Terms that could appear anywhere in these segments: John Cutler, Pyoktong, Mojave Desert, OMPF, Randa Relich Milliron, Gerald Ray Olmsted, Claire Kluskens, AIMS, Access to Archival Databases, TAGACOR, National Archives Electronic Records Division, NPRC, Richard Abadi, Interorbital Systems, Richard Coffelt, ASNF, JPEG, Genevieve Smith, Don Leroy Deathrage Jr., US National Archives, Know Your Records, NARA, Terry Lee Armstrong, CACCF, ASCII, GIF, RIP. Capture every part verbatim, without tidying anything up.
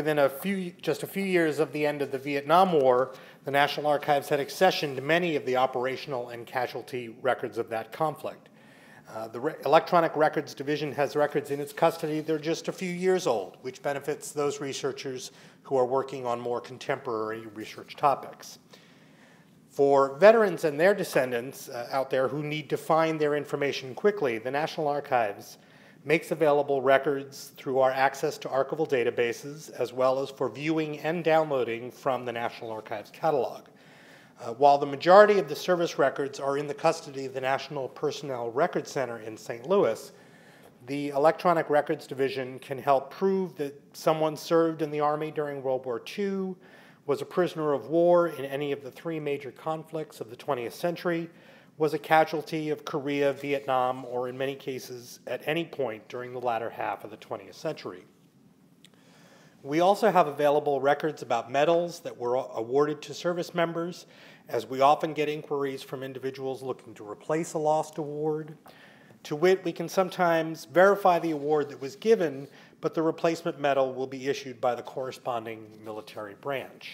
Within a few, just a few years of the end of the Vietnam War, the National Archives had accessioned many of the operational and casualty records of that conflict. Uh, the Re- Electronic Records Division has records in its custody that are just a few years old, which benefits those researchers who are working on more contemporary research topics. For veterans and their descendants uh, out there who need to find their information quickly, the National Archives makes available records through our access to archival databases, as well as for viewing and downloading from the National Archives catalog. Uh, while the majority of the service records are in the custody of the National Personnel Records Center in Saint Louis, the Electronic Records Division can help prove that someone served in the Army during World War Two, was a prisoner of war in any of the three major conflicts of the twentieth century, was a casualty of Korea, Vietnam, or in many cases at any point during the latter half of the twentieth century. We also have available records about medals that were awarded to service members, as we often get inquiries from individuals looking to replace a lost award. To wit, we can sometimes verify the award that was given, but the replacement medal will be issued by the corresponding military branch.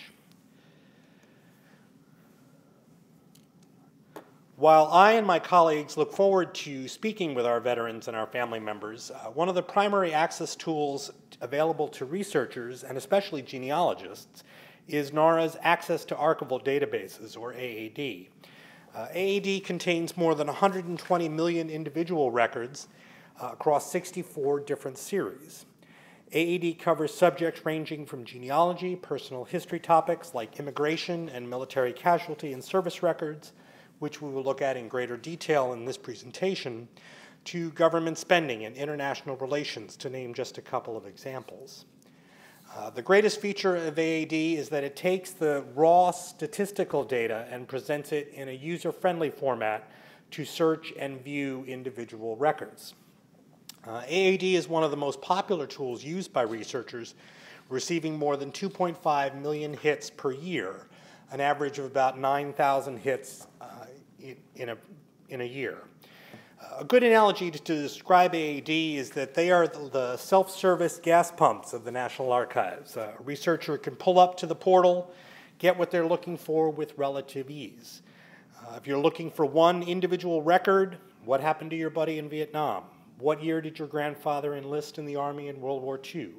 While I and my colleagues look forward to speaking with our veterans and our family members, uh, one of the primary access tools available to researchers, and especially genealogists, is NARA's Access to Archival Databases, or A A D. Uh, A A D contains more than one hundred twenty million individual records uh, across sixty-four different series. A A D covers subjects ranging from genealogy, personal history topics like immigration and military casualty and service records, which we will look at in greater detail in this presentation, to government spending and international relations, to name just a couple of examples. Uh, the greatest feature of A A D is that it takes the raw statistical data and presents it in a user-friendly format to search and view individual records. Uh, A A D is one of the most popular tools used by researchers, receiving more than two point five million hits per year, an average of about nine thousand hits uh, in, in, a, in a year. Uh, a good analogy to, to describe A A D is that they are the, the self-service gas pumps of the National Archives. Uh, a researcher can pull up to the portal, get what they're looking for with relative ease. Uh, if you're looking for one individual record, what happened to your buddy in Vietnam? What year did your grandfather enlist in the Army in World War Two?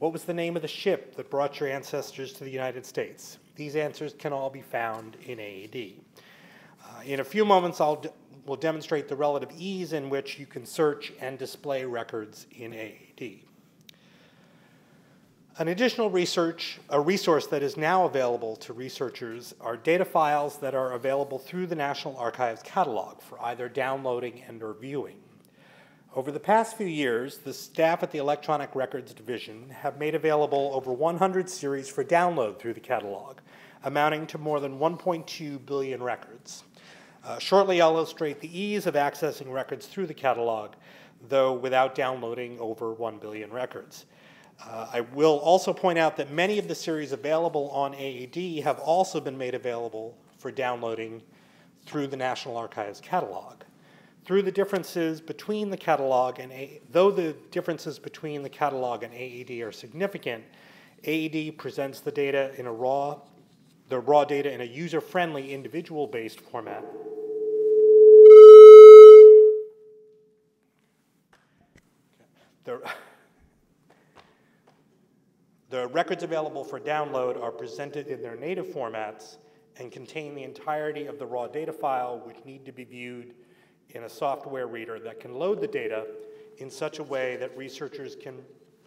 What was the name of the ship that brought your ancestors to the United States? These answers can all be found in A A D. Uh, in a few moments, I'll de- we'll demonstrate the relative ease in which you can search and display records in A A D. An additional research, a resource that is now available to researchers, are data files that are available through the National Archives catalog for either downloading and or viewing. Over the past few years, the staff at the Electronic Records Division have made available over one hundred series for download through the catalog, amounting to more than one point two billion records. Uh, shortly, I'll illustrate the ease of accessing records through the catalog, though without downloading over one billion records. Uh, I will also point out that many of the series available on A A D have also been made available for downloading through the National Archives catalog. Through the differences between the catalog and A- though the differences between the catalog and A A D are significant, A A D presents the data in a raw, the raw data in a user-friendly, individual-based format. The, the records available for download are presented in their native formats and contain the entirety of the raw data file, which need to be viewed in a software reader that can load the data in such a way that researchers can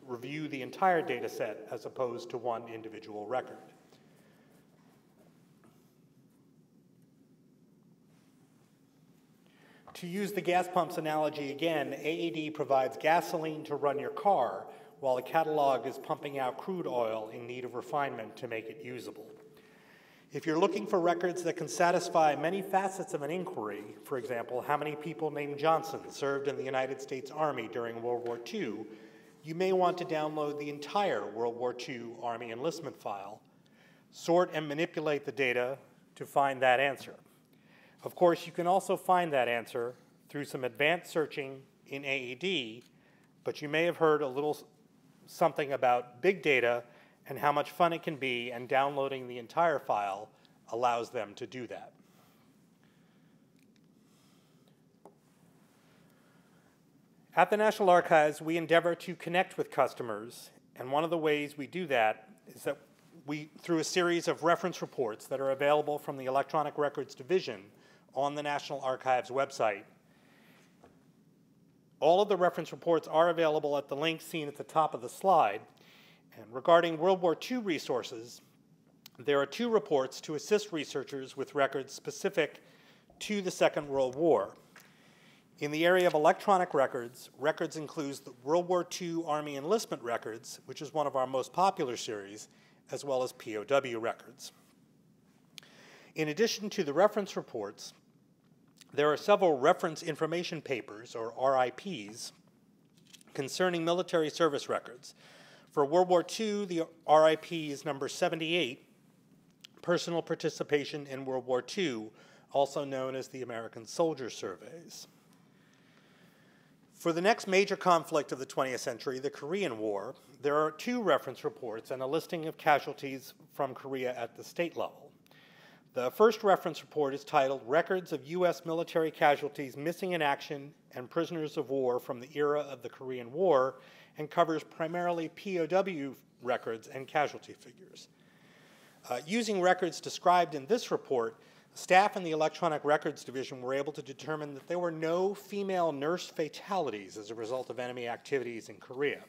review the entire data set as opposed to one individual record. To use the gas pumps analogy again, A A D provides gasoline to run your car while the catalog is pumping out crude oil in need of refinement to make it usable. If you're looking for records that can satisfy many facets of an inquiry, for example, how many people named Johnson served in the United States Army during World War Two, you may want to download the entire World War Two Army enlistment file, sort and manipulate the data to find that answer. Of course, you can also find that answer through some advanced searching in A A D, but you may have heard a little something about big data and how much fun it can be, and downloading the entire file allows them to do that. At the National Archives, we endeavor to connect with customers, and one of the ways we do that is that we, through a series of reference reports that are available from the Electronic Records Division on the National Archives website. All of the reference reports are available at the link seen at the top of the slide. And regarding World War Two resources, there are two reports to assist researchers with records specific to the Second World War. In the area of electronic records, records includes the World War Two Army Enlistment Records, which is one of our most popular series, as well as P O W records. In addition to the reference reports, there are several reference information papers, or R I Ps, concerning military service records. For World War Two, the R I P is number seventy-eight, Personal Participation in World War Two, also known as the American Soldier Surveys. For the next major conflict of the twentieth century, the Korean War, there are two reference reports and a listing of casualties from Korea at the state level. The first reference report is titled Records of U S Military Casualties Missing in Action and Prisoners of War from the Era of the Korean War, and covers primarily P O W records and casualty figures. Uh, using records described in this report, staff in the Electronic Records Division were able to determine that there were no female nurse fatalities as a result of enemy activities in Korea.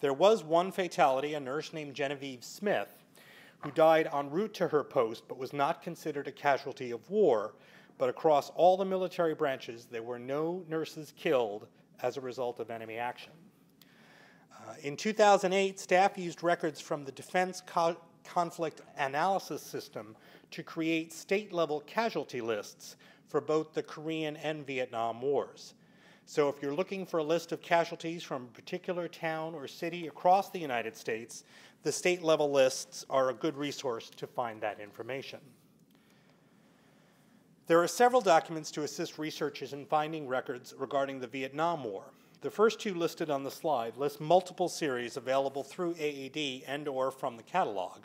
There was one fatality, a nurse named Genevieve Smith, who died en route to her post but was not considered a casualty of war, but across all the military branches, there were no nurses killed as a result of enemy action. Uh, in two thousand eight, staff used records from the Defense Co- Conflict Analysis System to create state-level casualty lists for both the Korean and Vietnam Wars. So if you're looking for a list of casualties from a particular town or city across the United States, the state-level lists are a good resource to find that information. There are several documents to assist researchers in finding records regarding the Vietnam War. The first two listed on the slide list multiple series available through A A D and or from the catalog,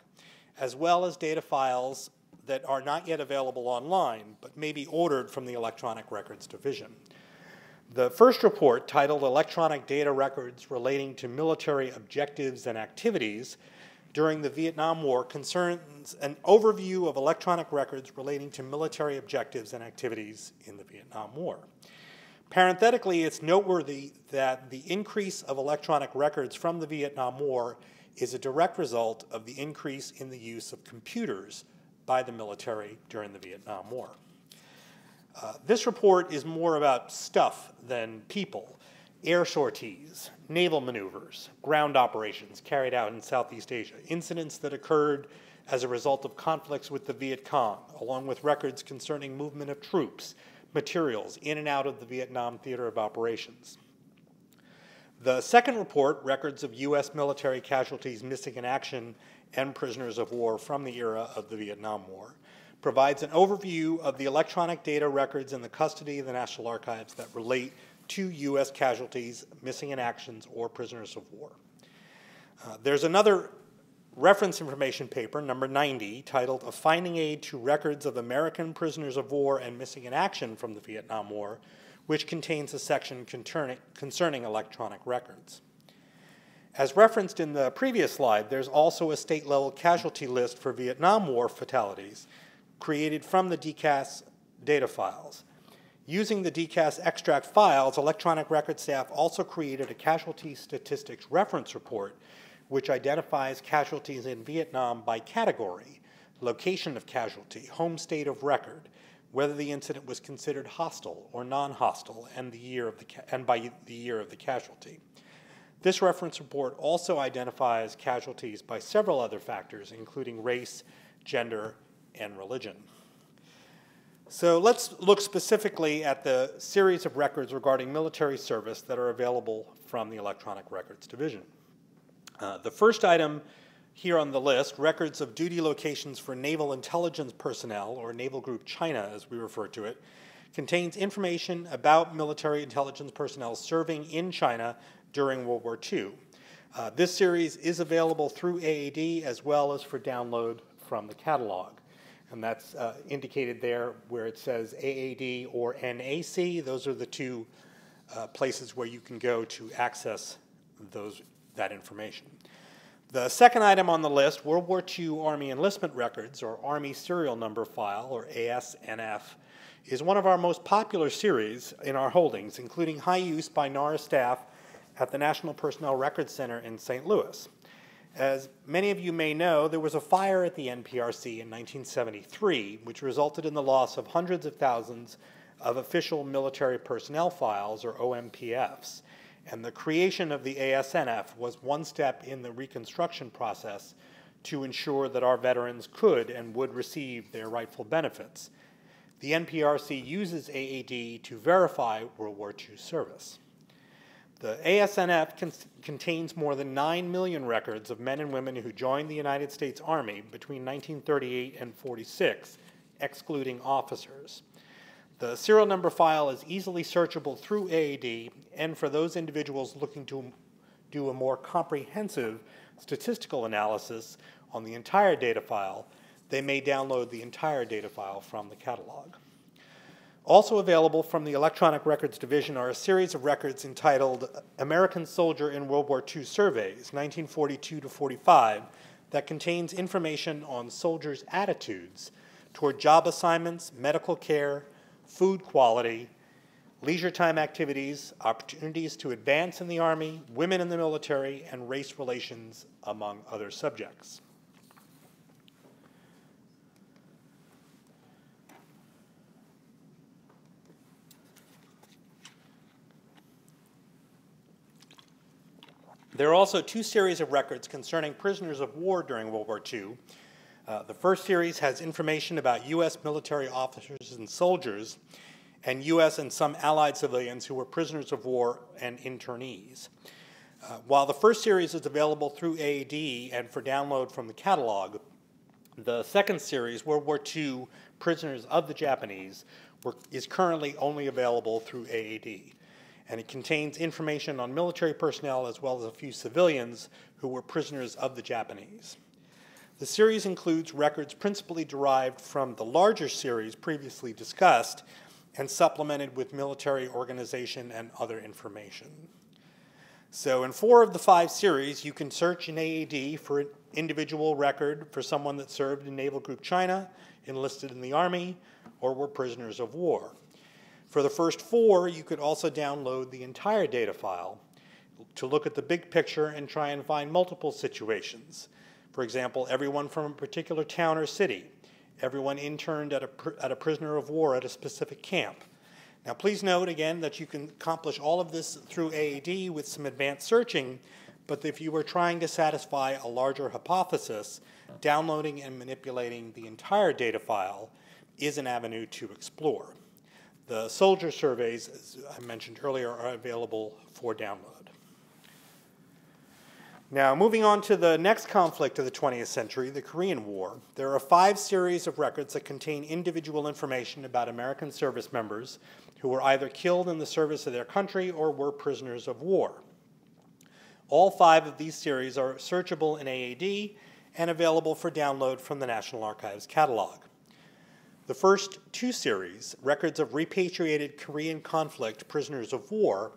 as well as data files that are not yet available online, but may be ordered from the Electronic Records Division. The first report, titled Electronic Data Records Relating to Military Objectives and Activities During the Vietnam War, concerns an overview of electronic records relating to military objectives and activities in the Vietnam War. Parenthetically, it's noteworthy that the increase of electronic records from the Vietnam War is a direct result of the increase in the use of computers by the military during the Vietnam War. Uh, this report is more about stuff than people. Air sorties, naval maneuvers, ground operations carried out in Southeast Asia, incidents that occurred as a result of conflicts with the Viet Cong, along with records concerning movement of troops, materials in and out of the Vietnam theater of operations. The second report, Records of U S Military Casualties Missing in Action and Prisoners of War from the Era of the Vietnam War, provides an overview of the electronic data records in the custody of the National Archives that relate to U S casualties, missing in actions, or prisoners of war. Uh, there's another reference information paper, number ninety, titled A Finding Aid to Records of American Prisoners of War and Missing in Action from the Vietnam War, which contains a section concerning electronic records. As referenced in the previous slide, there's also a state-level casualty list for Vietnam War fatalities created from the D C A S data files. Using the D C A S extract files, electronic record staff also created a casualty statistics reference report, which identifies casualties in Vietnam by category, location of casualty, home state of record, whether the incident was considered hostile or non-hostile, and the year of the and by the year of the casualty. This reference report also identifies casualties by several other factors, including race, gender, and religion. So let's look specifically at the series of records regarding military service that are available from the Electronic Records Division. Uh, the first item here on the list, records of duty locations for naval intelligence personnel, or Naval Group China as we refer to it, contains information about military intelligence personnel serving in China during World War Two. Uh, this series is available through A A D as well as for download from the catalog. And that's uh, indicated there where it says A A D or N A C. Those are the two uh, places where you can go to access those, that information. The second item on the list, World War Two Army Enlistment Records, or Army Serial Number File, or A S N F, is one of our most popular series in our holdings, including high use by NARA staff at the National Personnel Records Center in Saint Louis. As many of you may know, there was a fire at the N P R C in nineteen seventy-three, which resulted in the loss of hundreds of thousands of official military personnel files, or O M P Fs. And the creation of the A S N F was one step in the reconstruction process to ensure that our veterans could and would receive their rightful benefits. The N P R C uses A A D to verify World War Two service. The A S N F con contains more than nine million records of men and women who joined the United States Army between nineteen thirty-eight and forty-six, excluding officers. The serial number file is easily searchable through A A D, and for those individuals looking to do a more comprehensive statistical analysis on the entire data file, they may download the entire data file from the catalog. Also available from the Electronic Records Division are a series of records entitled American Soldier in World War Two Surveys, nineteen forty-two to forty-five, that contains information on soldiers' attitudes toward job assignments, medical care, food quality, leisure time activities, opportunities to advance in the Army, women in the military, and race relations, among other subjects. There are also two series of records concerning prisoners of war during World War Two. Uh, the first series has information about U S military officers and soldiers and U S and some allied civilians who were prisoners of war and internees. Uh, while the first series is available through A A D and for download from the catalog, the second series, World War Two Prisoners of the Japanese, were, is currently only available through A A D. And it contains information on military personnel as well as a few civilians who were prisoners of the Japanese. The series includes records principally derived from the larger series previously discussed and supplemented with military organization and other information. So in four of the five series, you can search in A A D for an individual record for someone that served in Naval Group China, enlisted in the Army, or were prisoners of war. For the first four, you could also download the entire data file to look at the big picture and try and find multiple situations. For example, everyone from a particular town or city, everyone interned at a, pr at a prisoner of war at a specific camp. Now, please note, again, that you can accomplish all of this through A A D with some advanced searching, but if you were trying to satisfy a larger hypothesis, downloading and manipulating the entire data file is an avenue to explore. The soldier surveys, as I mentioned earlier, are available for download. Now, moving on to the next conflict of the twentieth century, the Korean War, there are five series of records that contain individual information about American service members who were either killed in the service of their country or were prisoners of war. All five of these series are searchable in A A D and available for download from the National Archives catalog. The first two series, records of repatriated Korean conflict prisoners of war,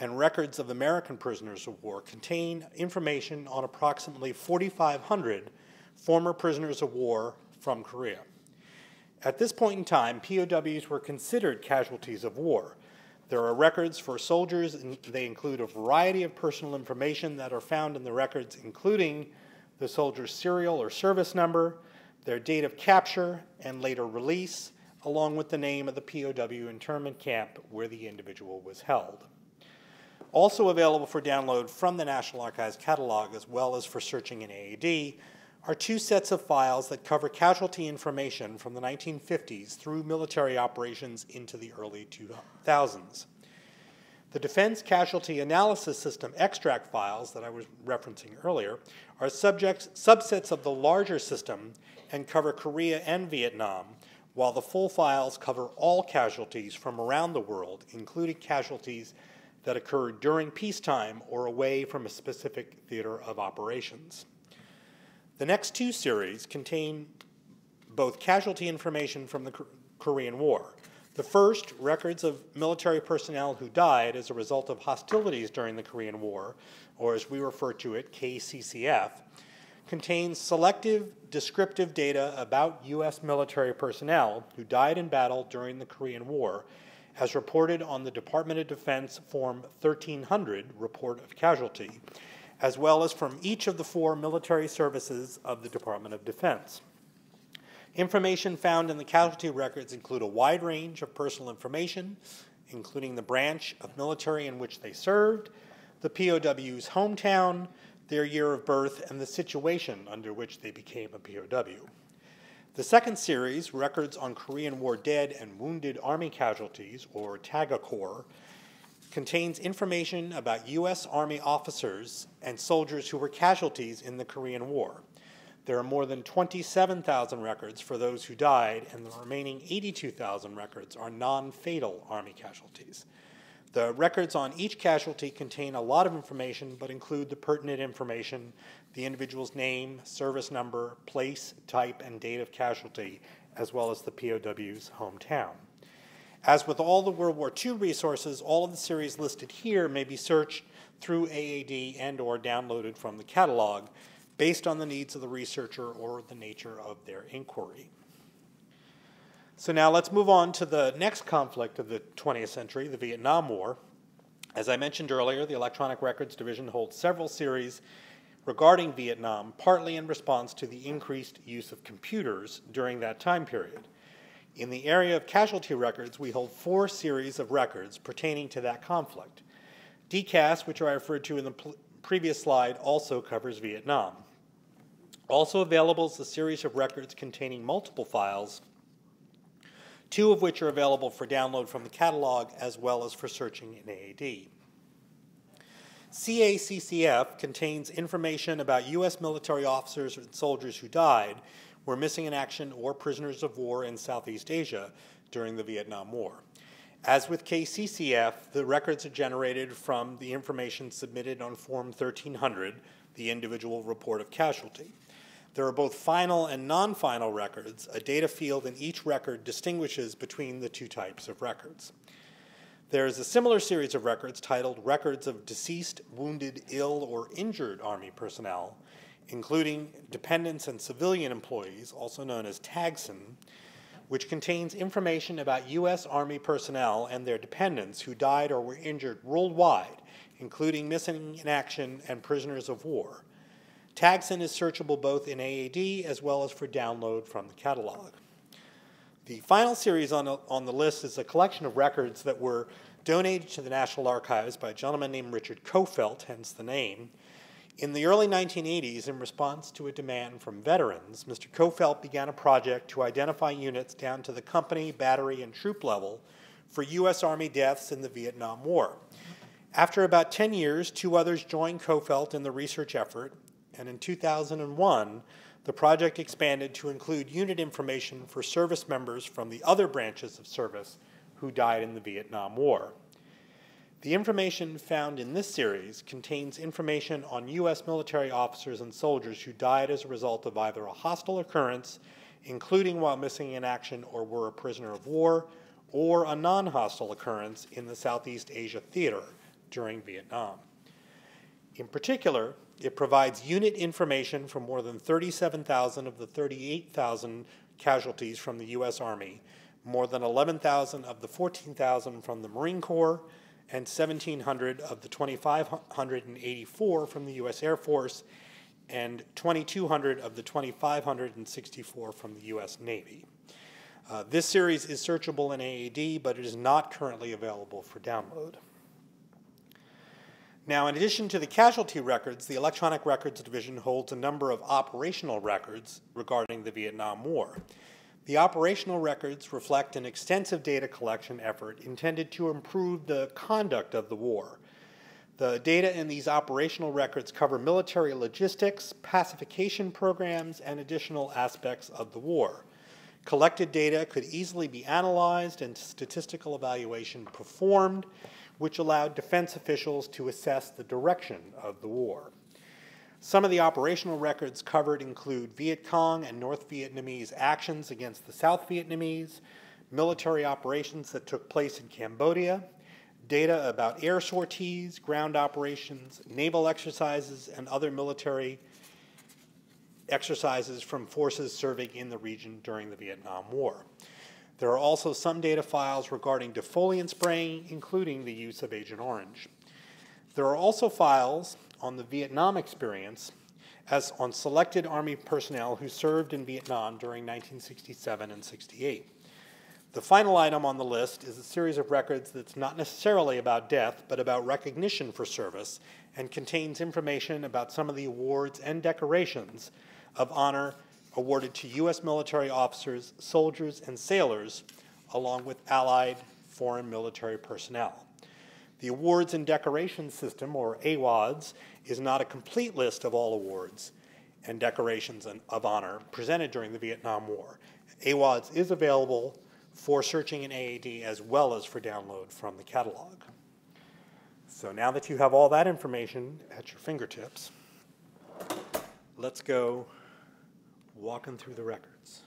and records of American prisoners of war contain information on approximately forty-five hundred former prisoners of war from Korea. At this point in time, P O Ws were considered casualties of war. There are records for soldiers, and they include a variety of personal information that are found in the records, including the soldier's serial or service number, their date of capture and later release, along with the name of the P O W internment camp where the individual was held. Also available for download from the National Archives catalog, as well as for searching in A A D, are two sets of files that cover casualty information from the nineteen fifties through military operations into the early two thousands. The Defense Casualty Analysis System extract files that I was referencing earlier are subjects, subsets of the larger system and cover Korea and Vietnam, while the full files cover all casualties from around the world, including casualties that occurred during peacetime or away from a specific theater of operations. The next two series contain both casualty information from the Korean War. The first, records of military personnel who died as a result of hostilities during the Korean War, or as we refer to it, K C C F, contains selective, descriptive data about U S military personnel who died in battle during the Korean War, as reported on the Department of Defense Form thirteen hundred, Report of Casualty, as well as from each of the four military services of the Department of Defense. Information found in the casualty records include a wide range of personal information, including the branch of military in which they served, the P O W's hometown, their year of birth, and the situation under which they became a P O W. The second series, Records on Korean War Dead and Wounded Army Casualties, or TAGACOR, contains information about U S Army officers and soldiers who were casualties in the Korean War. There are more than twenty-seven thousand records for those who died, and the remaining eighty-two thousand records are non-fatal Army casualties. The records on each casualty contain a lot of information, but include the pertinent information, the individual's name, service number, place, type, and date of casualty, as well as the P O W's hometown. As with all the World War Two resources, all of the series listed here may be searched through A A D and or downloaded from the catalog, based on the needs of the researcher or the nature of their inquiry. So now let's move on to the next conflict of the twentieth century, the Vietnam War. As I mentioned earlier, the Electronic Records Division holds several series regarding Vietnam, partly in response to the increased use of computers during that time period. In the area of casualty records, we hold four series of records pertaining to that conflict. D C A S, which I referred to in the previous slide, also covers Vietnam. Also available is a series of records containing multiple files, two of which are available for download from the catalog as well as for searching in A A D. C A C C F contains information about U S military officers and soldiers who died, were missing in action, or prisoners of war in Southeast Asia during the Vietnam War. As with K C C F, the records are generated from the information submitted on Form thirteen hundred, the individual report of casualty. There are both final and non-final records. A data field in each record distinguishes between the two types of records. There is a similar series of records titled Records of Deceased, Wounded, Ill, or Injured Army Personnel, including dependents and civilian employees, also known as TAGCEN, which contains information about U S Army personnel and their dependents who died or were injured worldwide, including missing in action and prisoners of war. TAGCEN is searchable both in A A D as well as for download from the catalog. The final series on, on the list is a collection of records that were donated to the National Archives by a gentleman named Richard Coffelt, hence the name. In the early nineteen eighties, in response to a demand from veterans, Mister Coffelt began a project to identify units down to the company, battery, and troop level for U S Army deaths in the Vietnam War. After about ten years, two others joined Coffelt in the research effort, and in two thousand one, the project expanded to include unit information for service members from the other branches of service who died in the Vietnam War. The information found in this series contains information on U S military officers and soldiers who died as a result of either a hostile occurrence, including while missing in action or were a prisoner of war, or a non-hostile occurrence in the Southeast Asia theater during Vietnam. In particular, it provides unit information for more than thirty-seven thousand of the thirty-eight thousand casualties from the U S Army, more than eleven thousand of the fourteen thousand from the Marine Corps, and seventeen hundred of the two thousand five hundred eighty-four from the U S Air Force, and twenty-two hundred of the two thousand five hundred sixty-four from the U S Navy. Uh, this series is searchable in A A D, but it is not currently available for download. Now, in addition to the casualty records, the Electronic Records Division holds a number of operational records regarding the Vietnam War. The operational records reflect an extensive data collection effort intended to improve the conduct of the war. The data in these operational records cover military logistics, pacification programs, and additional aspects of the war. Collected data could easily be analyzed and statistical evaluation performed, which allowed defense officials to assess the direction of the war. Some of the operational records covered include Viet Cong and North Vietnamese actions against the South Vietnamese, military operations that took place in Cambodia, data about air sorties, ground operations, naval exercises, and other military exercises from forces serving in the region during the Vietnam War. There are also some data files regarding defoliant spraying, including the use of Agent Orange. There are also files on the Vietnam experience as on selected Army personnel who served in Vietnam during nineteen sixty-seven and sixty-eight. The final item on the list is a series of records that's not necessarily about death, but about recognition for service, and contains information about some of the awards and decorations of honor awarded to U S military officers, soldiers, and sailors, along with allied foreign military personnel. The Awards and Decorations System, or AWADS, is not a complete list of all awards and decorations of honor presented during the Vietnam War. AWADS is available for searching in A A D as well as for download from the catalog. So now that you have all that information at your fingertips, let's go walking through the records.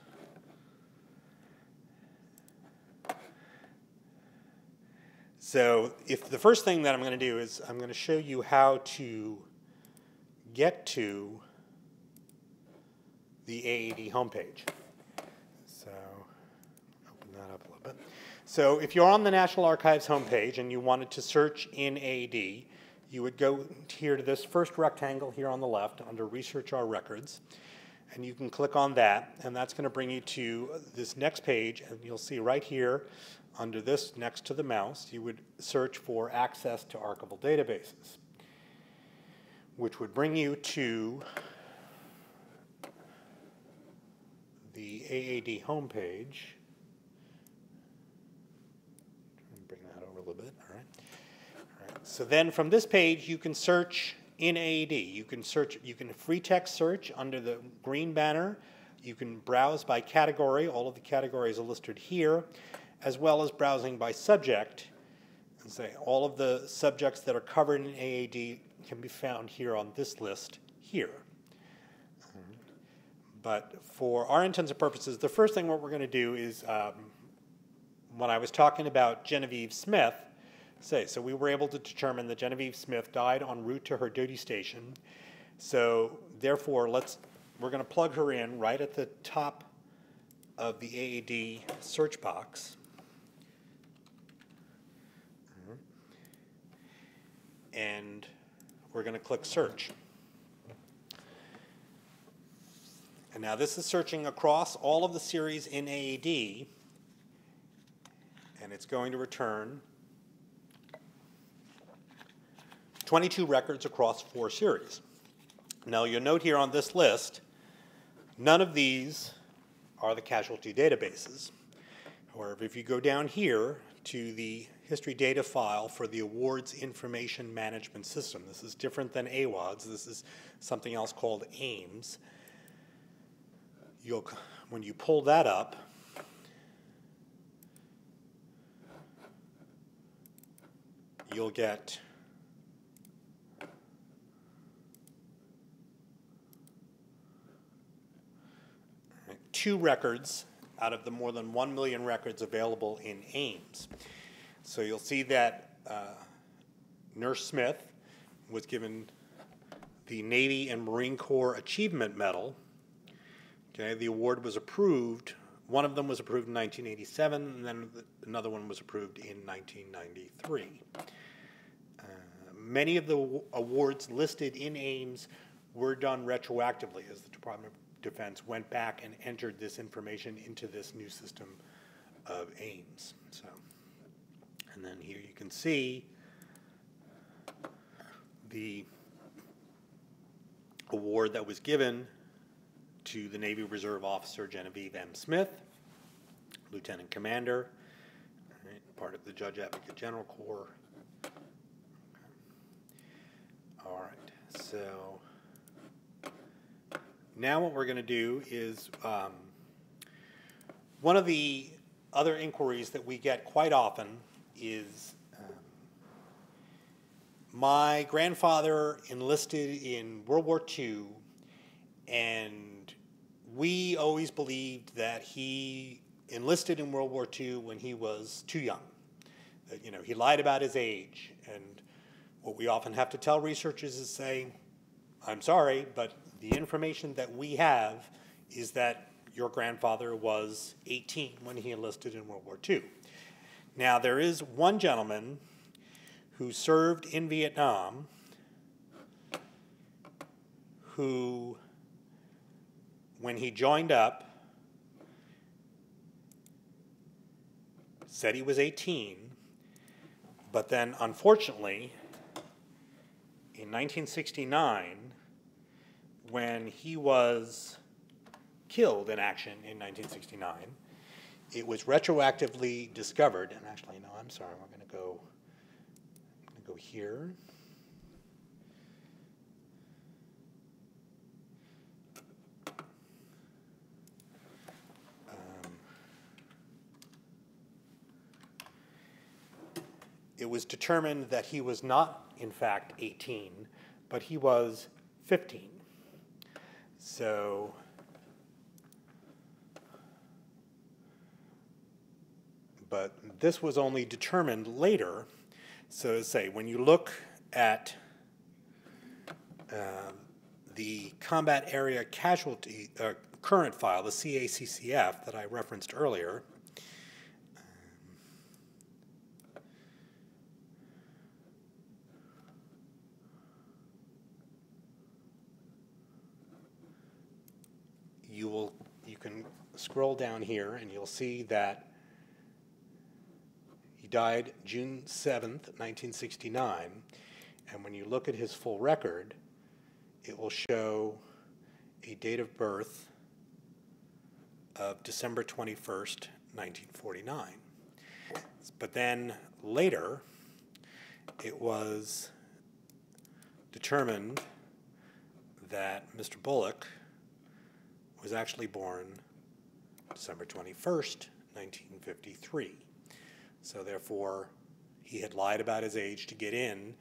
So if the first thing that I'm going to do is I'm going to show you how to get to the A A D homepage. So that up a little bit. So if you're on the National Archives homepage and you wanted to search in A A D, you would go here to this first rectangle here on the left under Research Our Records, and you can click on that, and that's going to bring you to this next page, and you'll see right here under this next to the mouse, you would search for access to archival databases, which would bring you to the A A D homepage. A little bit, all right. All right. So then from this page, you can search in A A D. You can search, you can free text search under the green banner. You can browse by category. All of the categories are listed here, as well as browsing by subject. And say all of the subjects that are covered in A A D can be found here on this list here. Mm-hmm. But for our intents and purposes, the first thing what we're going to do is um, when I was talking about Genevieve Smith, say, so we were able to determine that Genevieve Smith died en route to her duty station. So therefore, let's, we're going to plug her in right at the top of the A A D search box. And we're going to click search. And now this is searching across all of the series in A A D. And it's going to return twenty-two records across four series. Now you'll note here on this list, none of these are the casualty databases. However, if you go down here to the history data file for the Awards Information Management System, this is different than AWADS. This is something else called AIMS. You'll, when you pull that up, you'll get two records out of the more than one million records available in AIMS. So you'll see that uh, Nurse Smith was given the Navy and Marine Corps Achievement Medal. Okay, the award was approved. One of them was approved in nineteen eighty-seven, and then another one was approved in nineteen ninety-three. Many of the awards listed in AIMS were done retroactively as the Department of Defense went back and entered this information into this new system of AIMS. So, and then here you can see the award that was given to the Navy Reserve Officer Genevieve M. Smith, Lieutenant Commander, part of the Judge Advocate General Corps. All right, so now what we're going to do is um, one of the other inquiries that we get quite often is um, My grandfather enlisted in World War Two, and we always believed that he enlisted in World War Two when he was too young. That, you know, he lied about his age. And what we often have to tell researchers is say, I'm sorry, but the information that we have is that your grandfather was eighteen when he enlisted in World War Two. Now, there is one gentleman who served in Vietnam, who, when he joined up, said he was eighteen, but then, unfortunately, in nineteen sixty-nine, when he was killed in action in nineteen sixty-nine, it was retroactively discovered, and actually, no, I'm sorry, we're going to go go here. Um, it was determined that he was not, in fact, eighteen, but he was fifteen. So but this was only determined later. So say, when you look at uh, the combat area casualty uh, current file, the C A C C F that I referenced earlier, um, you will you can scroll down here and you'll see that he died June seventh, nineteen sixty-nine, and when you look at his full record, it will show a date of birth of December twenty-first, nineteen forty-nine. But then later, it was determined that Mister Bullock was actually born December twenty-first, nineteen fifty-three. So therefore, he had lied about his age to get in,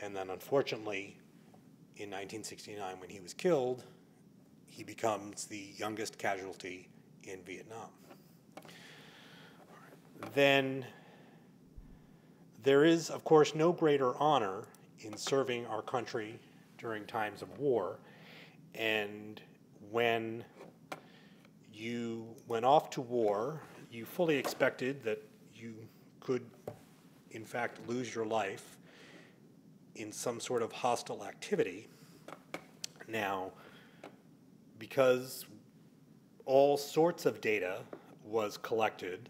and then unfortunately, in nineteen sixty-nine, when he was killed, he becomes the youngest casualty in Vietnam. Then there is, of course, no greater honor in serving our country during times of war, and when you went off to war, you fully expected that you could, in fact, lose your life in some sort of hostile activity. Now, because all sorts of data was collected,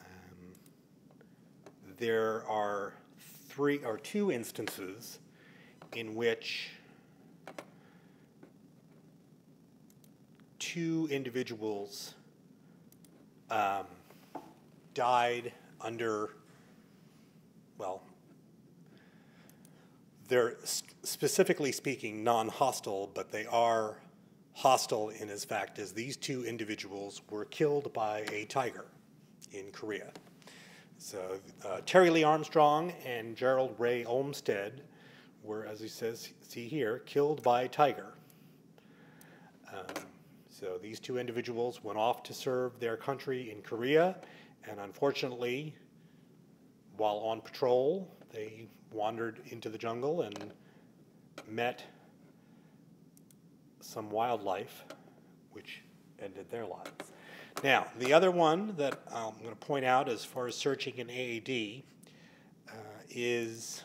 um, there are three or two instances in which two individuals um, died under, well, they're specifically speaking non-hostile, but they are hostile in as fact as these two individuals were killed by a tiger in Korea. So uh, Terry Lee Armstrong and Gerald Ray Olmsted were, as he says, see here, killed by a tiger. Um, so these two individuals went off to serve their country in Korea, and unfortunately, while on patrol, they wandered into the jungle and met some wildlife, which ended their lives. Now, the other one that I'm going to point out as far as searching in A A D uh, is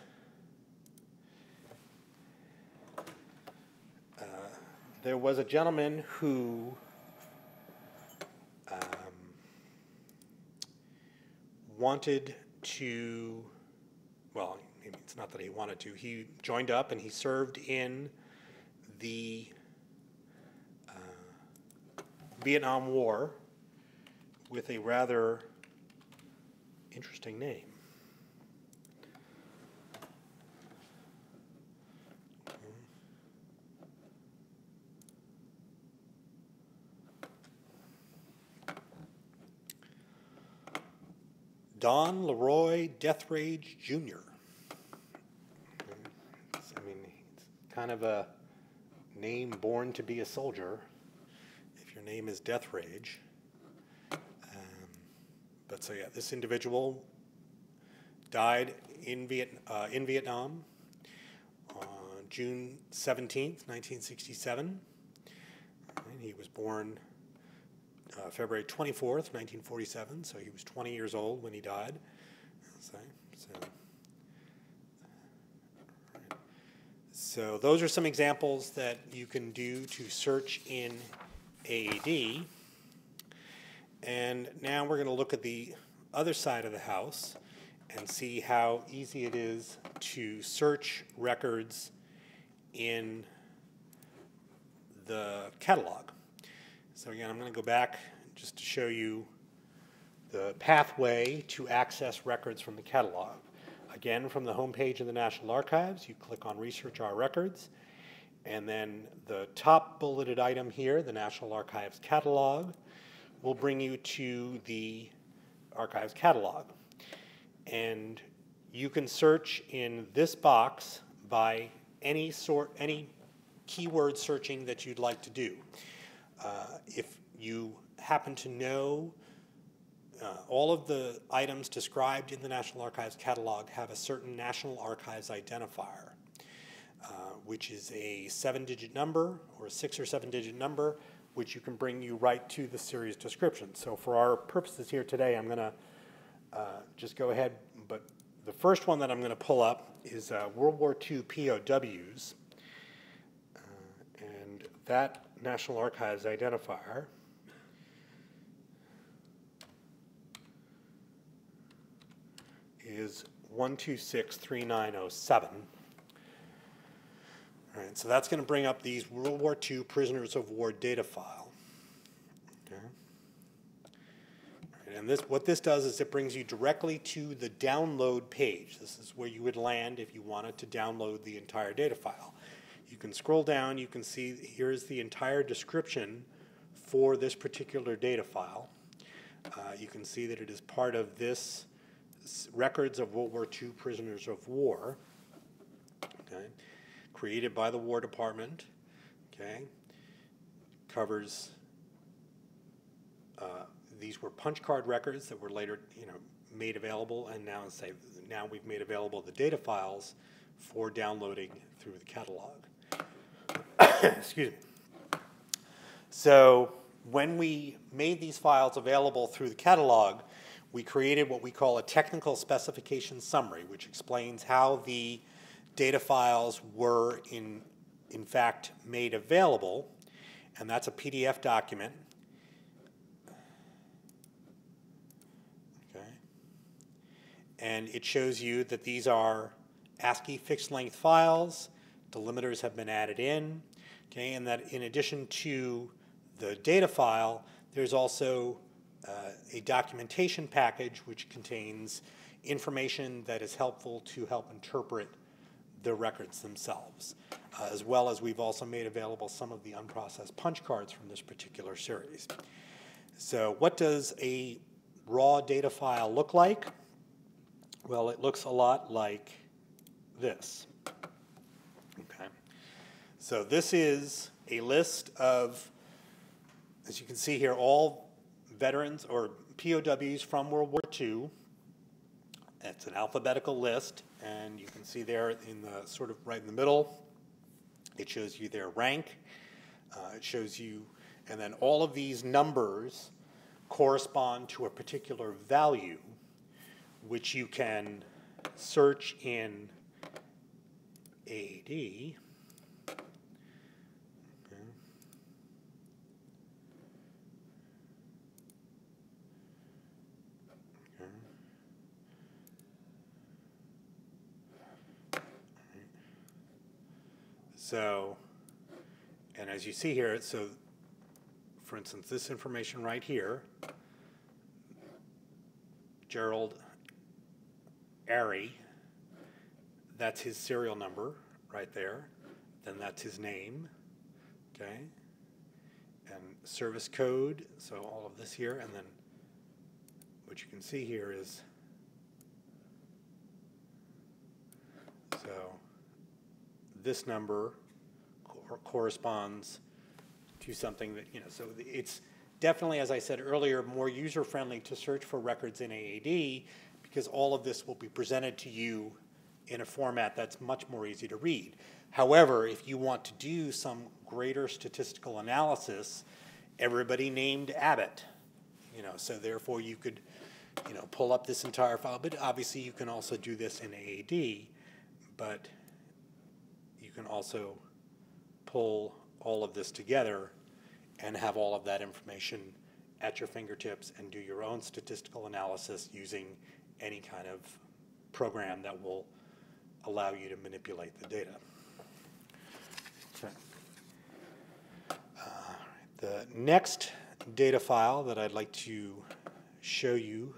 uh, there was a gentleman who wanted to, well, it's not that he wanted to, he joined up and he served in the uh, Vietnam War with a rather interesting name. Don Leroy Deathrage Junior kind of a name born to be a soldier, if your name is Deathrage. Um, but so yeah, this individual died in, Viet uh, in Vietnam on June seventeenth, nineteen sixty-seven. And he was born uh, February twenty-fourth, nineteen forty-seven, so he was twenty years old when he died. So, so. So those are some examples that you can do to search in A A D. And now we're going to look at the other side of the house and see how easy it is to search records in the catalog. So again, I'm going to go back just to show you the pathway to access records from the catalog. Again, from the homepage of the National Archives, you click on Research Our Records, and then the top bulleted item here, the National Archives Catalog, will bring you to the Archives Catalog. And you can search in this box by any sort, any keyword searching that you'd like to do. Uh, if you happen to know Uh, all of the items described in the National Archives catalog have a certain National Archives identifier, uh, which is a seven-digit number or a six or seven-digit number, which you can bring you right to the series description. So for our purposes here today, I'm going to uh, just go ahead, but the first one that I'm going to pull up is uh, World War Two P O Ws, uh, and that National Archives identifier is one two six three nine zero seven. All right, so that's going to bring up these World War Two Prisoners of War data file. Okay. Right, and this, what this does is it brings you directly to the download page. This is where you would land if you wanted to download the entire data file. You can scroll down, you can see here's the entire description for this particular data file. Uh, you can see that it is part of this Records of World War Two Prisoners of War, okay, created by the War Department, okay, covers, uh, these were punch card records that were later, you know, made available, and now, say, now we've made available the data files for downloading through the catalog. Excuse me. So when we made these files available through the catalog, we created what we call a technical specification summary, which explains how the data files were in, in fact made available, and that's a P D F document. Okay. And it shows you that these are ASCII fixed-length files, delimiters have been added in, okay, and that in addition to the data file, there's also Uh, a documentation package which contains information that is helpful to help interpret the records themselves, uh, as well as we've also made available some of the unprocessed punch cards from this particular series. So what does a raw data file look like? Well, it looks a lot like this. Okay. So this is a list of, as you can see here, all veterans or P O Ws from World War Two. It's an alphabetical list, and you can see there in the sort of right in the middle, it shows you their rank. Uh, it shows you, and then all of these numbers correspond to a particular value, which you can search in A A D. So, and as you see here, so for instance, this information right here, Gerald Arie, that's his serial number right there. Then that's his name, okay? And service code, so all of this here. And then what you can see here is, so this number corresponds to something that, you know, so it's definitely, as I said earlier, more user-friendly to search for records in A A D because all of this will be presented to you in a format that's much more easy to read. However, if you want to do some greater statistical analysis, everybody named Abbott, you know, so therefore you could, you know, pull up this entire file, but obviously you can also do this in A A D, but you can also pull all of this together and have all of that information at your fingertips and do your own statistical analysis using any kind of program that will allow you to manipulate the data. Okay. Uh, the next data file that I'd like to show you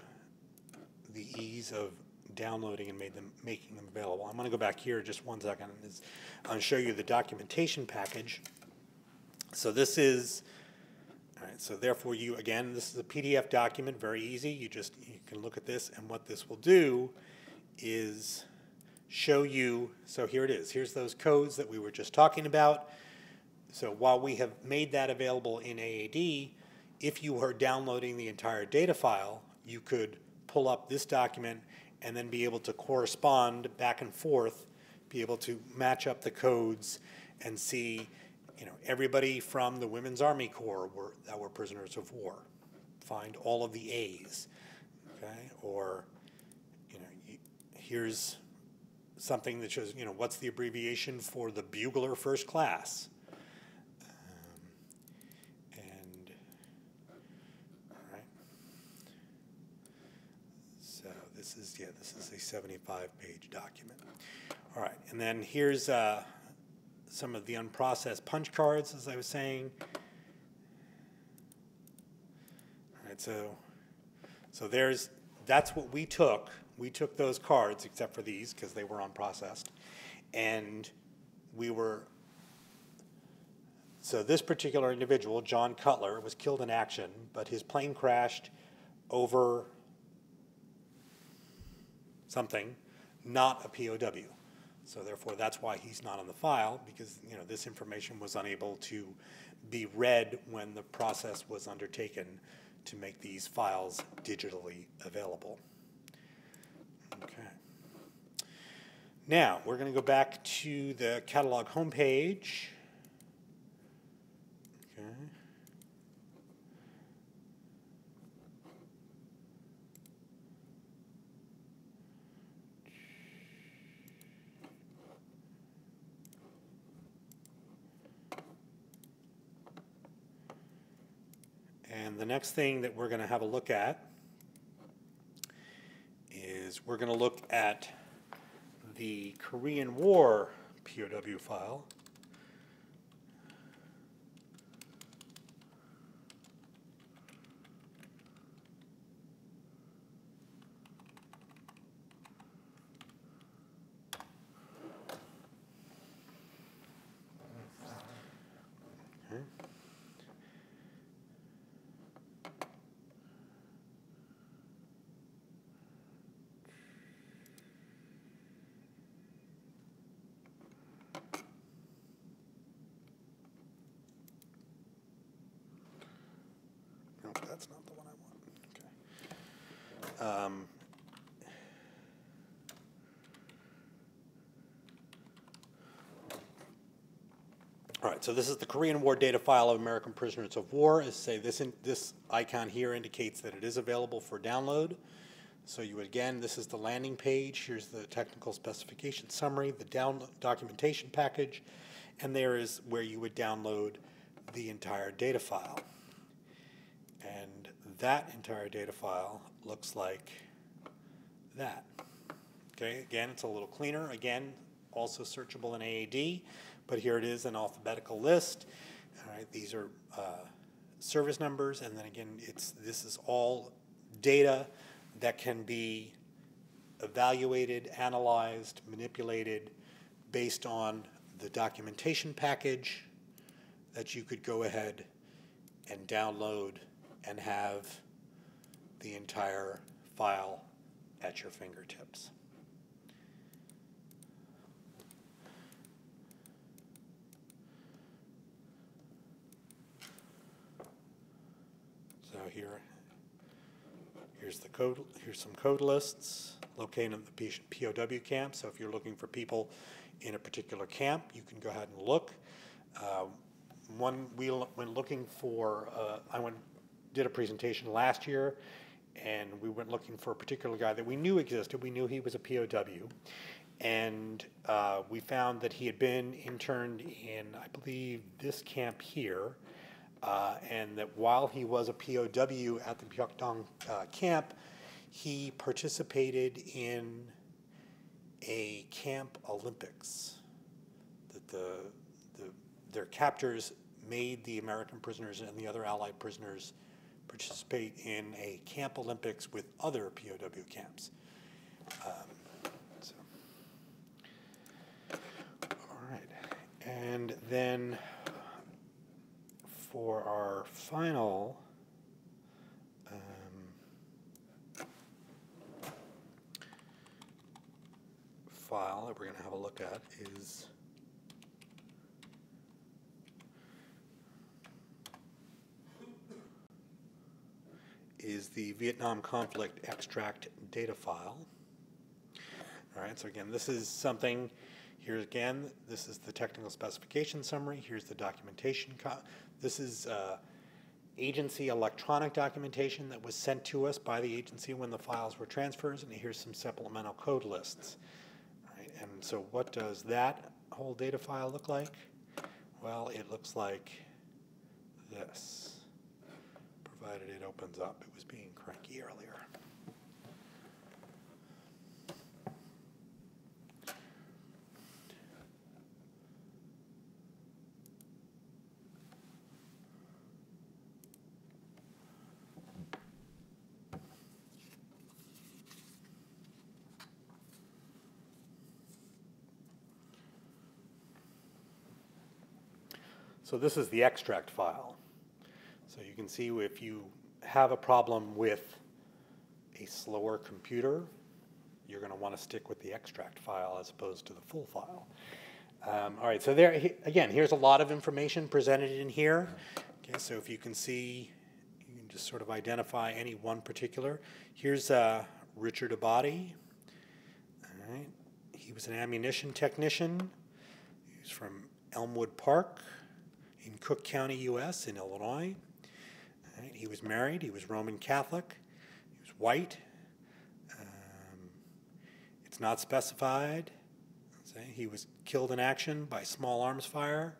the ease of downloading and made them, making them available. I'm going to go back here just one second and I'm going to show you the documentation package. So this is, all right, so therefore you, again, this is a P D F document, very easy. You just, you can look at this, and what this will do is show you, so here it is. Here's those codes that we were just talking about. So while we have made that available in A A D, if you were downloading the entire data file, you could pull up this document and then be able to correspond back and forth, be able to match up the codes and see, you know, everybody from the Women's Army Corps were, that were prisoners of war. Find all of the A's, okay? Or, you know, here's something that shows, you know, what's the abbreviation for the Bugler First Class? Um, and, all right. So this is, yeah, this is a seventy-five page document. All right, and then here's uh, some of the unprocessed punch cards, as I was saying. All right, so, so there's, that's what we took. We took those cards, except for these, because they were unprocessed. And we were, so this particular individual, John Cutler, was killed in action, but his plane crashed over something, not a P O W. So therefore, that's why he's not on the file, because, you know, this information was unable to be read when the process was undertaken to make these files digitally available. Okay. Now, we're going to go back to the catalog homepage. Okay. And the next thing that we're going to have a look at, we're going to look at the Korean War P O W file. That's not the one I want. Okay. Um, all right. So this is the Korean War data file of American prisoners of war. As say this in, this icon here indicates that it is available for download. So you again, this is the landing page. Here's the technical specification summary, the down documentation package, and there is where you would download the entire data file. And that entire data file looks like that. Okay, again, it's a little cleaner. Again, also searchable in A A D, but here it is, an alphabetical list. All right, these are uh, service numbers, and then again, it's this is all data that can be evaluated, analyzed, manipulated based on the documentation package that you could go ahead and download and have the entire file at your fingertips. here, here's the code, here's some code lists located in the P O W camp. So if you're looking for people in a particular camp, you can go ahead and look. Uh, one we when looking for, uh, I went did a presentation last year, and we went looking for a particular guy that we knew existed. We knew he was a P O W, and uh, we found that he had been interned in, I believe, this camp here, uh, and that while he was a P O W at the Pyoktong uh, camp, he participated in a camp Olympics that the, the their captors made the American prisoners and the other Allied prisoners participate in a camp Olympics with other P O W camps. Um, so. All right, and then for our final um, file that we're going to have a look at is is the Vietnam Conflict Extract Data File. All right, so again, this is something, here again, this is the technical specification summary, here's the documentation. Co this is uh, agency electronic documentation that was sent to us by the agency when the files were transferred, and here's some supplemental code lists. All right, and so what does that whole data file look like? Well, it looks like this. Provided it opens up. It was being cranky earlier. So this is the extract file. So you can see if you have a problem with a slower computer, you're going to want to stick with the extract file as opposed to the full file. Um, all right, so there, he, again, here's a lot of information presented in here. Okay, so if you can see, you can just sort of identify any one particular. Here's uh, Richard Abadi. All right, he was an ammunition technician. He was from Elmwood Park in Cook County, U S, in Illinois. He was married, he was Roman Catholic, he was white. Um, it's not specified. He was killed in action by small arms fire.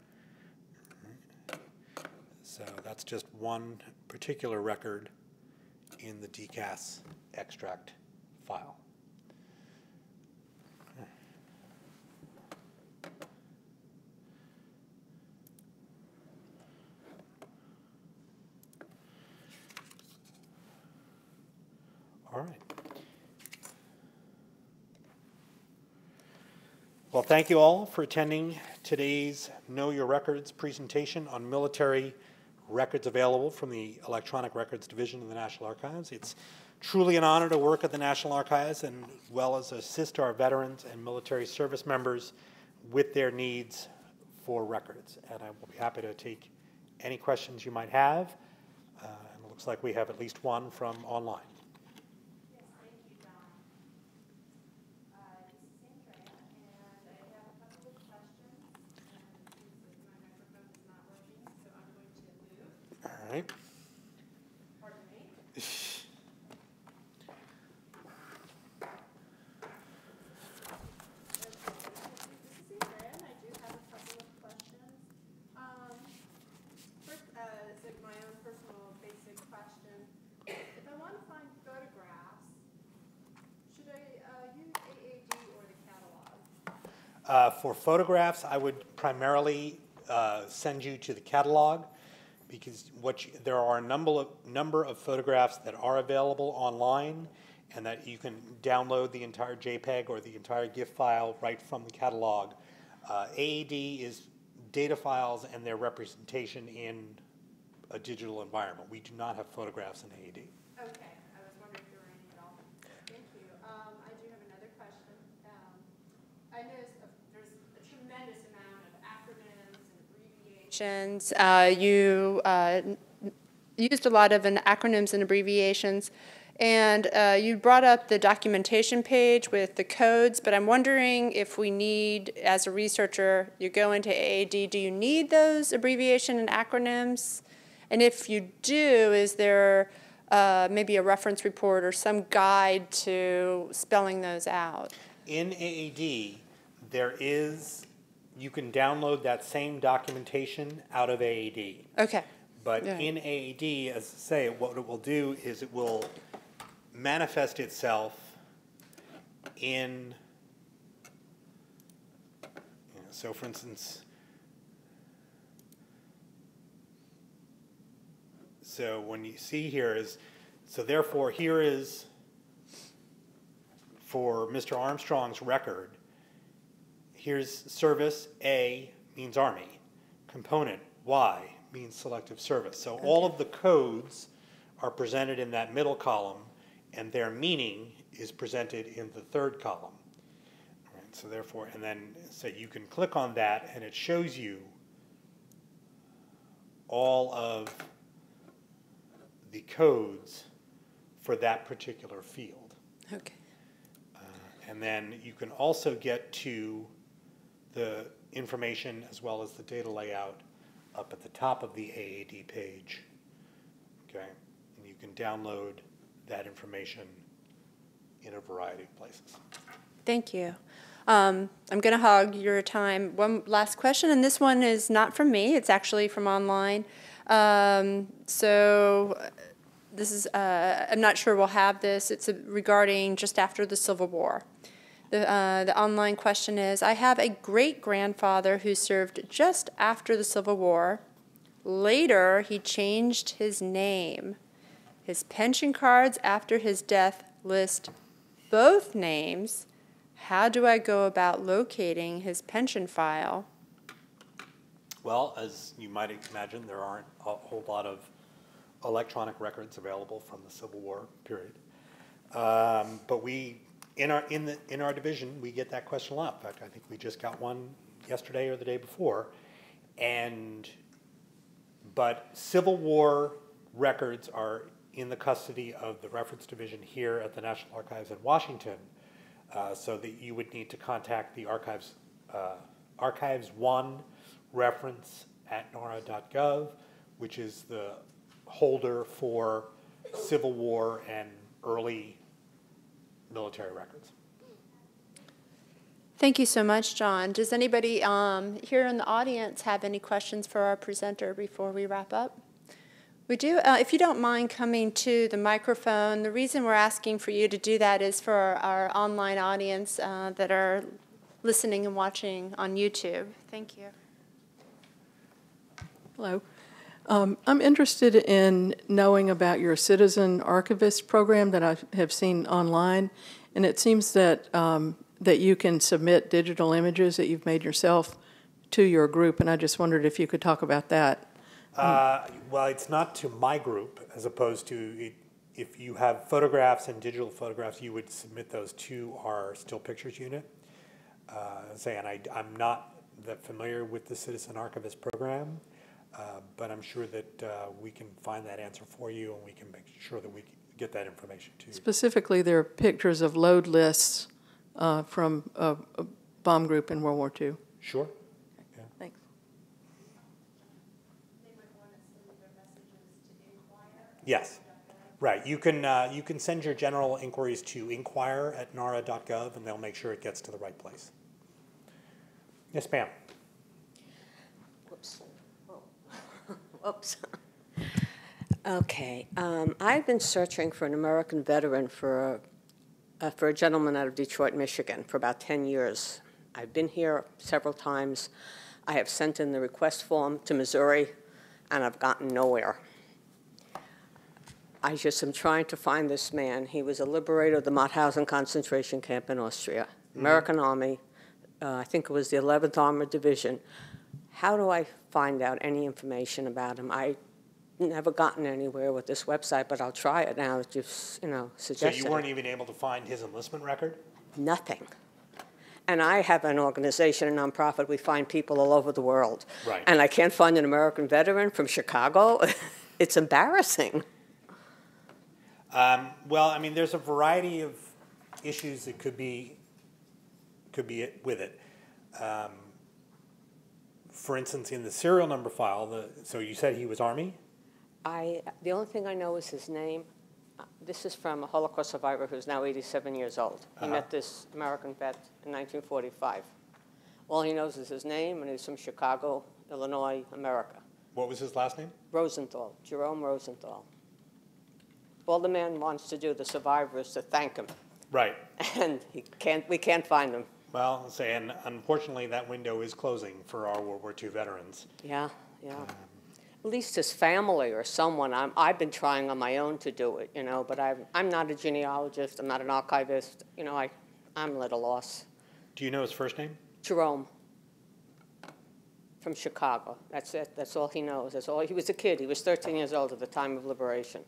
So that's just one particular record in the D C A S extract file. All right. Well, thank you all for attending today's Know Your Records presentation on military records available from the Electronic Records Division of the National Archives. It's truly an honor to work at the National Archives and as well as assist our veterans and military service members with their needs for records. And I will be happy to take any questions you might have. Uh, and it looks like we have at least one from online. Pardon me. This is Erin. I do have a couple of questions. Um, first, uh, it's like my own personal basic question. If I want to find photographs, should I uh, use A A D or the catalog? Uh, for photographs, I would primarily uh, send you to the catalog, because what you, there are a number of, number of photographs that are available online and that you can download the entire JPEG or the entire GIF file right from the catalog. Uh, A A D is data files and their representation in a digital environment. We do not have photographs in A A D. Okay. I was wondering if there were any at all. Thank you. Um, I do have another question. Um, I noticed Uh, you uh, used a lot of an acronyms and abbreviations. And uh, you brought up the documentation page with the codes, but I'm wondering if we need, as a researcher, you go into A A D, do you need those abbreviation and acronyms? And if you do, is there uh, maybe a reference report or some guide to spelling those out? In A A D, there is, you can download that same documentation out of A A D. Okay. But yeah. in A A D, as I say, what it will do is it will manifest itself in, you know, so for instance, so when you see here is, so therefore here is for Mister Armstrong's record, here's service A means Army, component Y means selective service. So okay. all of the codes are presented in that middle column, and their meaning is presented in the third column. All right, so therefore, and then so you can click on that, and it shows you all of the codes for that particular field. Okay. Uh, and then you can also get to the information as well as the data layout up at the top of the A A D page. Okay, and you can download that information in a variety of places. Thank you. Um, I'm going to hog your time. One last question, and this one is not from me. It's actually from online. Um, so this is, uh, I'm not sure we'll have this. It's a, regarding just after the Civil War. The, uh, the online question is, I have a great-grandfather who served just after the Civil War. Later, he changed his name. His pension cards after his death list both names. How do I go about locating his pension file? Well, as you might imagine, there aren't a whole lot of electronic records available from the Civil War period. Um, but we, in our in the in our division, we get that question a lot. In fact, I think we just got one yesterday or the day before. And but Civil War records are in the custody of the reference division here at the National Archives in Washington, uh, so that you would need to contact the archives, uh, archives one reference at nara dot gov, which is the holder for Civil War and early military records. Thank you so much, John. Does anybody um, here in the audience have any questions for our presenter before we wrap up? We do. Uh, if you don't mind coming to the microphone, the reason we're asking for you to do that is for our, our online audience uh, that are listening and watching on YouTube. Thank you. Hello. Um, I'm interested in knowing about your citizen archivist program that I have seen online, and it seems that um, that you can submit digital images that you've made yourself to your group, and I just wondered if you could talk about that. Uh, well, it's not to my group, as opposed to it, if you have photographs and digital photographs, you would submit those to our still pictures unit. Uh, say, and I, I'm not that familiar with the Citizen Archivist program, uh, but I'm sure that uh, we can find that answer for you, and we can make sure that we get that information to you. Specifically, there are pictures of load lists uh, from a, a bomb group in World War Two. Sure. Yes, right. You can uh, you can send your general inquiries to inquire at nara dot gov, and they'll make sure it gets to the right place. Yes, ma'am. Whoops. Oh. Whoops. Okay. Um, I've been searching for an American veteran for a, uh, for a gentleman out of Detroit, Michigan, for about ten years. I've been here several times. I have sent in the request form to Missouri, and I've gotten nowhere. I just am trying to find this man. He was a liberator of the Mauthausen concentration camp in Austria, American mm-hmm. Army. Uh, I think it was the eleventh Armored Division. How do I find out any information about him? I never gotten anywhere with this website, but I'll try it now that you've you know suggested. So you weren't even able to find his enlistment record? Nothing. And I have an organization, a nonprofit. We find people all over the world. Right. And I can't find an American veteran from Chicago. it's embarrassing. Um, well, I mean, there's a variety of issues that could be could be it, with it. Um, for instance, in the serial number file, the, so you said he was Army? I, the only thing I know is his name. This is from a Holocaust survivor who's now eighty-seven years old. He uh-huh. met this American vet in nineteen forty-five. All he knows is his name, and he's from Chicago, Illinois, America. What was his last name? Rosenthal, Jerome Rosenthal. All the man wants to do, the survivor, is to thank him. Right. And he can't, we can't find him. Well, say, and unfortunately, that window is closing for our World War Two veterans. Yeah, yeah. Um, At least his family or someone. I'm, I've been trying on my own to do it, you know, but I've, I'm not a genealogist. I'm not an archivist. You know, I, I'm at a loss. Do you know his first name? Jerome, from Chicago. That's it. That's all he knows. That's all. He was a kid. He was thirteen years old at the time of liberation.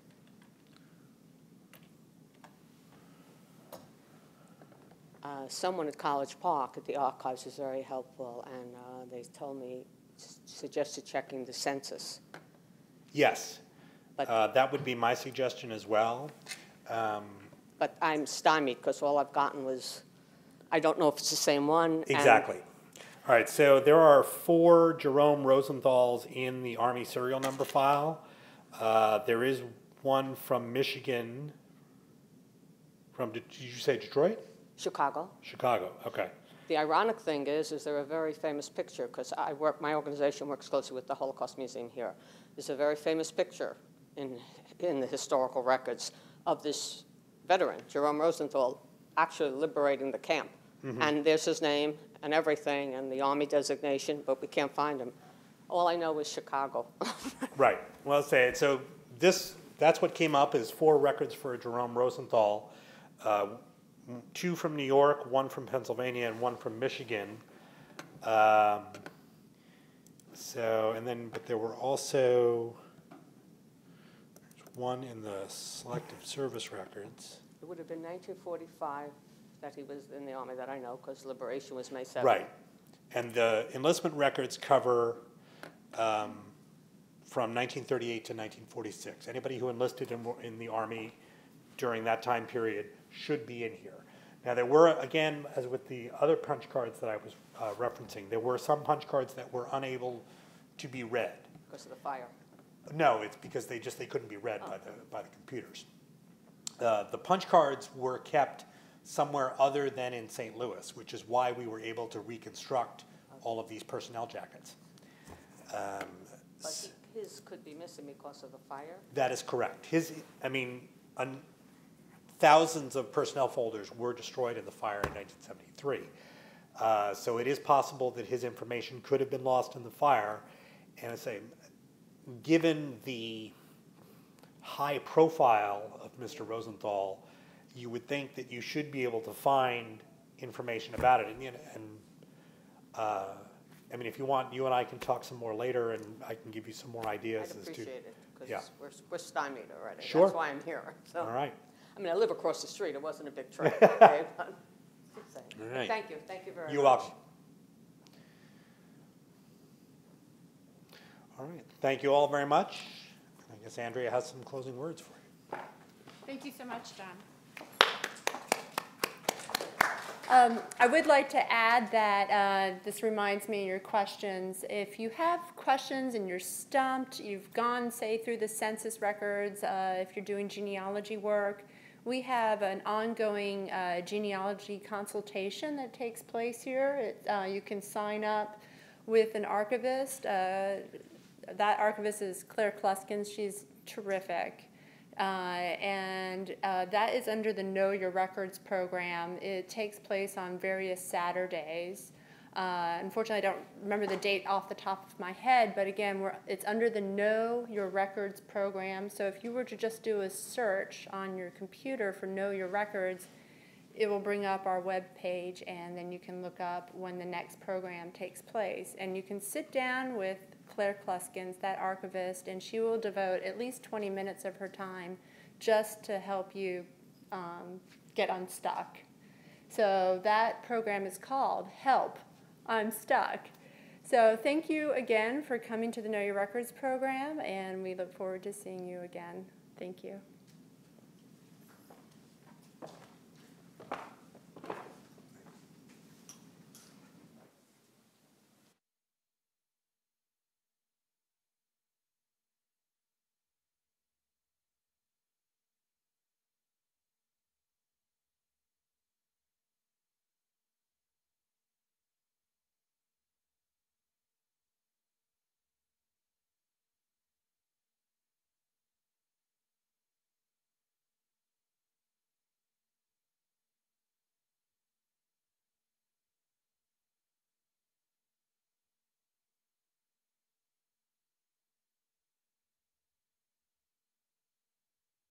Uh, someone at College Park at the archives was very helpful, and uh, they told me, suggested checking the census. Yes, but uh, that would be my suggestion as well. Um, but I'm stymied because all I've gotten was, I don't know if it's the same one. Exactly. All right, so there are four Jerome Rosenthals in the Army serial number file. Uh, there is one from Michigan, from, did you say Detroit? Chicago. Chicago, okay. The ironic thing is, is there a very famous picture, because I work, my organization works closely with the Holocaust Museum here. There's a very famous picture in, in the historical records of this veteran, Jerome Rosenthal, actually liberating the camp. Mm-hmm. And there's his name and everything and the Army designation, but we can't find him. All I know is Chicago. Right. Well, say it. So this, that's what came up is four records for Jerome Rosenthal. Uh, Two from New York, one from Pennsylvania, and one from Michigan. Um, so, and then, but there were also one in the Selective Service Records. It would have been nineteen forty-five that he was in the Army, that I know, because liberation was May seventh. Right. And the enlistment records cover um, from nineteen thirty-eight to nineteen forty-six. Anybody who enlisted in, in the Army during that time period should be in here. Now there were, again, as with the other punch cards that I was uh, referencing, there were some punch cards that were unable to be read. Because of the fire? No, it's because they just, they couldn't be read oh. by, the, by the computers. Uh, the punch cards were kept somewhere other than in Saint Louis, which is why we were able to reconstruct all of these personnel jackets. Um, but he, his could be missing because of the fire? That is correct. His, I mean, un, Thousands of personnel folders were destroyed in the fire in nineteen seventy-three. Uh, so it is possible that his information could have been lost in the fire. And I say, given the high profile of Mister Rosenthal, you would think that you should be able to find information about it. And, and uh, I mean, if you want, you and I can talk some more later, and I can give you some more ideas. I'd appreciate as to, it, because yeah. we're, we're stymied already. Sure. That's why I'm here. So. All right. I mean, I live across the street. It wasn't a big trip. Okay? All right. Thank you. Thank you very much. You're welcome. All right. Thank you all very much. I guess Andrea has some closing words for you. Thank you so much, John. Um, I would like to add that uh, this reminds me of your questions. If you have questions and you're stumped, you've gone, say, through the census records, uh, if you're doing genealogy work, we have an ongoing uh, genealogy consultation that takes place here. It, uh, you can sign up with an archivist. Uh, that archivist is Claire Kluskens. She's terrific. Uh, and uh, that is under the Know Your Records program. It takes place on various Saturdays. Uh, unfortunately, I don't remember the date off the top of my head, but again, we're, it's under the Know Your Records program. So if you were to just do a search on your computer for Know Your Records, it will bring up our web page, and then you can look up when the next program takes place. And you can sit down with Claire Kluskens, that archivist, and she will devote at least twenty minutes of her time just to help you um, get unstuck. So that program is called Help, I'm Stuck. So thank you again for coming to the Know Your Records program, and we look forward to seeing you again. Thank you.